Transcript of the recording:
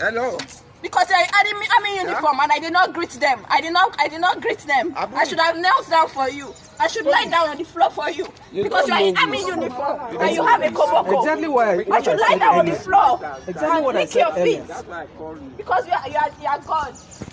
Hello. Because I'm in uniform, yeah? And I did not greet them. I did not greet them. Abu. I should have knelt down for you. I should lie down on the floor for you. Because you are in army uniform and you have a koboko. Exactly why I should lie down on the floor. Exactly what I said. Lick your feet. Because you are God.